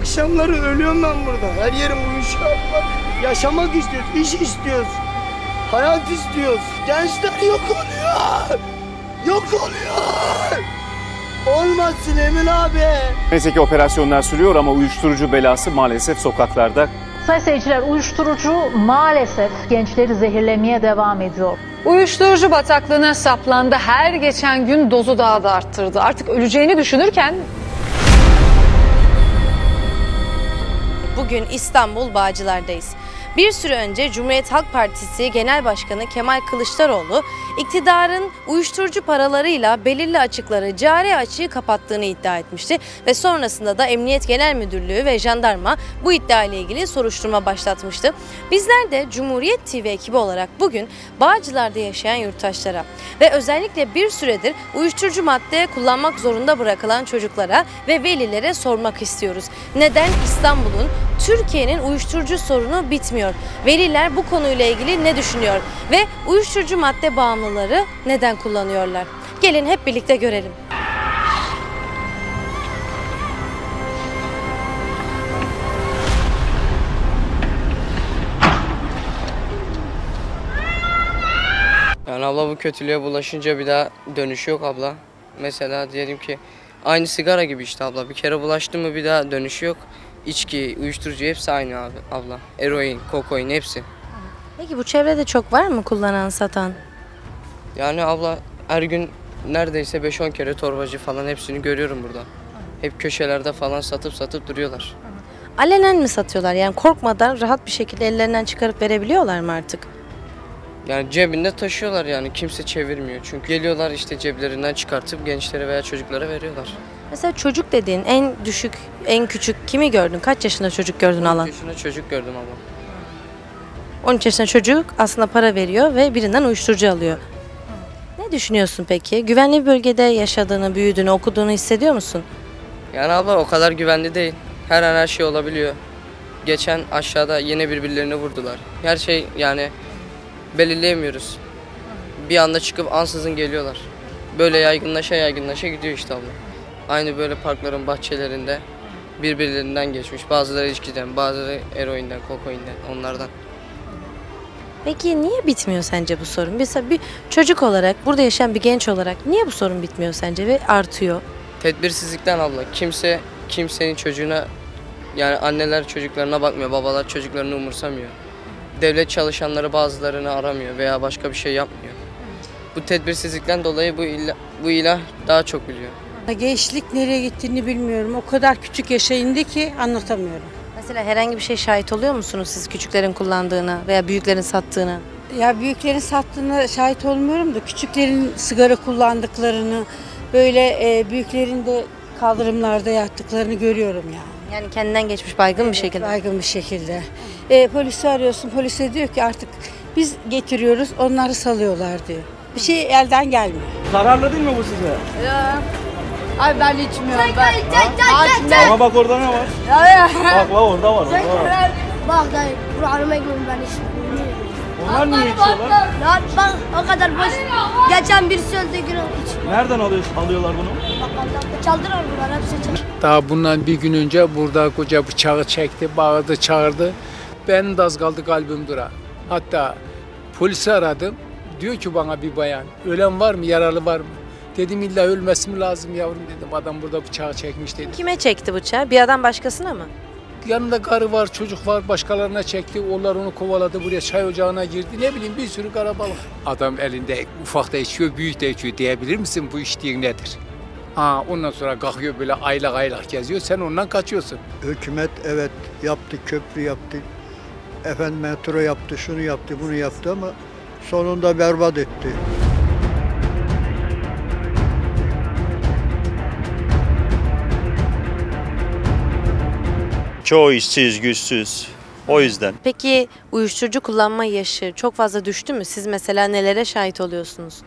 Akşamları ölüyorum ben burada. Her yerim uyuşuyor. Yaşamak istiyoruz, iş istiyoruz. Hayat istiyoruz. Gençler yok oluyor. Yok oluyor. Olmasın Emin abi. Neyse ki operasyonlar sürüyor ama uyuşturucu belası maalesef sokaklarda. Sayın seyirciler, uyuşturucu maalesef gençleri zehirlemeye devam ediyor. Uyuşturucu bataklığına saplandı. Her geçen gün dozu daha da arttırdı. Artık öleceğini düşünürken... Bugün İstanbul Bağcılar'dayız. Bir süre önce Cumhuriyet Halk Partisi Genel Başkanı Kemal Kılıçdaroğlu, iktidarın uyuşturucu paralarıyla belirli açıkları, cari açığı kapattığını iddia etmişti ve sonrasında da Emniyet Genel Müdürlüğü ve jandarma bu iddia ile ilgili soruşturma başlatmıştı. Bizler de Cumhuriyet TV ekibi olarak bugün Bağcılar'da yaşayan yurttaşlara ve özellikle bir süredir uyuşturucu madde kullanmak zorunda bırakılan çocuklara ve velilere sormak istiyoruz. Neden İstanbul'un, Türkiye'nin uyuşturucu sorunu bitmiyor? Veliler bu konuyla ilgili ne düşünüyor ve uyuşturucu madde bağımlıları neden kullanıyorlar? Gelin hep birlikte görelim. Yani abla, bu kötülüğe bulaşınca bir daha dönüşü yok abla. Mesela diyelim ki aynı sigara gibi işte abla, bir kere bulaştın mı bir daha dönüşü yok. İçki, uyuşturucu hepsi aynı abi, abla. Eroin, kokain hepsi. Peki bu çevrede çok var mı kullanan, satan? Yani abla, her gün neredeyse 5-10 kere torbacı falan hepsini görüyorum burada. Hep köşelerde falan satıp duruyorlar. Alenen mi satıyorlar? Yani korkmadan rahat bir şekilde ellerinden çıkarıp verebiliyorlar mı artık? Yani cebinde taşıyorlar yani, kimse çevirmiyor. Çünkü geliyorlar işte ceplerinden çıkartıp gençlere veya çocuklara veriyorlar. Mesela çocuk dediğin en düşük, en küçük kimi gördün? Kaç yaşında çocuk gördün alan? 13 yaşında çocuk gördüm abla. 13 yaşında çocuk aslında para veriyor ve birinden uyuşturucu alıyor. Ne düşünüyorsun peki? Güvenli bir bölgede yaşadığını, büyüdüğünü, okuduğunu hissediyor musun? Yani abla, o kadar güvenli değil. Her an her şey olabiliyor. Geçen aşağıda yine birbirlerini vurdular. Her şey yani belirleyemiyoruz. Bir anda çıkıp ansızın geliyorlar. Böyle yaygınlaşa gidiyor işte abla. Aynı böyle parkların bahçelerinde birbirlerinden geçmiş. Bazıları içkiden, bazıları eroinden, kokainden, onlardan. Peki niye bitmiyor sence bu sorun? Mesela bir çocuk olarak, burada yaşayan bir genç olarak niye bu sorun bitmiyor sence ve artıyor? Tedbirsizlikten abla. Kimse kimsenin çocuğuna, yani anneler çocuklarına bakmıyor, babalar çocuklarını umursamıyor. Devlet çalışanları bazılarını aramıyor veya başka bir şey yapmıyor. Bu tedbirsizlikten dolayı bu ilah daha çok biliyor. Gençlik nereye gittiğini bilmiyorum. O kadar küçük yaşa indi ki anlatamıyorum. Mesela herhangi bir şey şahit oluyor musunuz siz küçüklerin kullandığına veya büyüklerin sattığına? Ya büyüklerin sattığına şahit olmuyorum da küçüklerin sigara kullandıklarını, böyle büyüklerin de kaldırımlarda yattıklarını görüyorum yani. Yani kendinden geçmiş baygın, evet, bir şekilde. Baygın bir şekilde. Polisi arıyorsun, polise diyor ki artık biz getiriyoruz, onları salıyorlar diyor. Bir şey elden gelmiyor. Zararlı değil mi bu size? Ya. Ay ben içmiyorum. Çek. Ama bak orada ne var? Bak orada var. Bak dayı, Kur'an'ıma gömün ben içmiyorum. Onlar niye içiyorlar? Bak o kadar boş. Geçen bir sözde günü içmiyor. Nereden alıyorlar bunu? Bak çaldılar bunlar, hepsi çaldı. Daha bundan bir gün önce burada koca bıçağı çekti, bağırdı, çağırdı. Ben de az kaldı kalbim dura. Hatta polisi aradım. Diyor ki bana bir bayan, ölen var mı, yaralı var mı? Dedim illa ölmesi mi lazım yavrum dedim. Adam burada bıçağı çekmiş dedim. Kime çekti bıçağı? Bir adam başkasına mı? Yanında karı var, çocuk var, başkalarına çekti. Onlar onu kovaladı, buraya çay ocağına girdi. Ne bileyim, bir sürü karabalık. Adam elinde ufak da içiyor, büyük de içiyor. Diyebilir misin bu içtiğin nedir? Ondan sonra kalkıyor böyle aylak aylak geziyor. Sen ondan kaçıyorsun. Hükümet evet yaptı, köprü yaptı. Efendim metro yaptı, şunu yaptı, bunu yaptı ama sonunda berbat etti. Çoğu işsiz, güçsüz. O yüzden. Peki uyuşturucu kullanma yaşı çok fazla düştü mü? Siz mesela nelere şahit oluyorsunuz?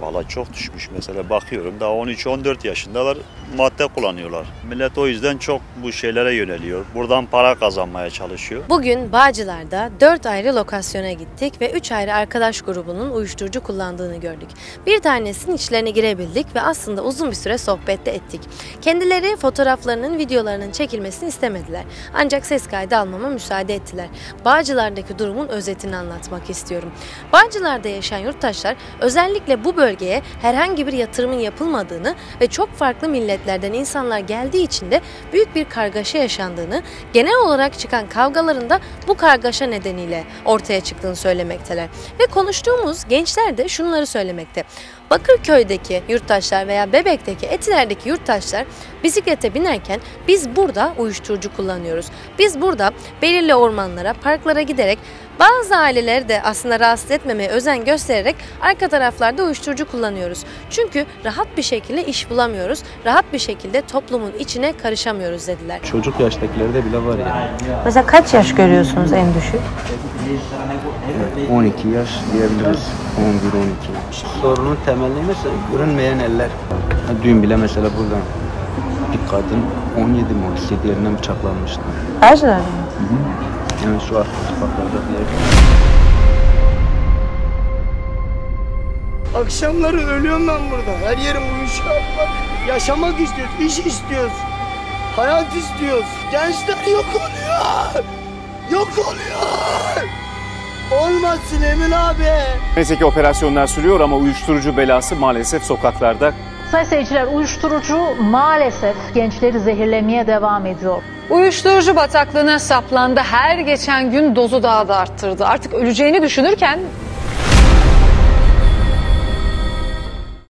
Valla çok düşmüş mesela, bakıyorum daha 13-14 yaşındalar, madde kullanıyorlar. Millet o yüzden çok bu şeylere yöneliyor. Buradan para kazanmaya çalışıyor. Bugün Bağcılar'da 4 ayrı lokasyona gittik ve 3 ayrı arkadaş grubunun uyuşturucu kullandığını gördük. Bir tanesinin içlerine girebildik ve aslında uzun bir süre sohbette ettik. Kendileri fotoğraflarının, videolarının çekilmesini istemediler. Ancak ses kaydı almama müsaade ettiler. Bağcılar'daki durumun özetini anlatmak istiyorum. Bağcılar'da yaşayan yurttaşlar özellikle bu bölgeye herhangi bir yatırımın yapılmadığını ve çok farklı milletlerden insanlar geldiği için de büyük bir kargaşa yaşandığını, genel olarak çıkan kavgaların da bu kargaşa nedeniyle ortaya çıktığını söylemekteler. Ve konuştuğumuz gençler de şunları söylemekte. Bakırköy'deki yurttaşlar veya Bebek'teki, Etiler'deki yurttaşlar bisiklete binerken biz burada uyuşturucu kullanıyoruz. Biz burada belirli ormanlara, parklara giderek, bazı aileleri de aslında rahatsız etmemeye özen göstererek arka taraflarda uyuşturucu kullanıyoruz. Çünkü rahat bir şekilde iş bulamıyoruz, rahat bir şekilde toplumun içine karışamıyoruz dediler. Çocuk yaştakilerde bile var yani. Mesela kaç yaş görüyorsunuz en düşük? 12 yaş diyebiliriz, 11-12. Sorunun temelini mesela görünmeyen eller. Dün bile mesela buradan bir kadın 17 Mayıs yerinden bıçaklanmıştı. Bağcılar'da mı? Yani şu arka sokaklarda bir yer. Akşamları ölüyorum ben burada. Her yerim uyuşuyor. Yaşamak istiyoruz, iş istiyoruz, hayat istiyoruz. Gençler yok oluyor. Yok oluyor. Olmasın Emin abi. Neyse ki operasyonlar sürüyor ama uyuşturucu belası maalesef sokaklarda. Sayın seyirciler, uyuşturucu maalesef gençleri zehirlemeye devam ediyor. Uyuşturucu bataklığına saplandı. Her geçen gün dozu daha da arttırdı. Artık öleceğini düşünürken...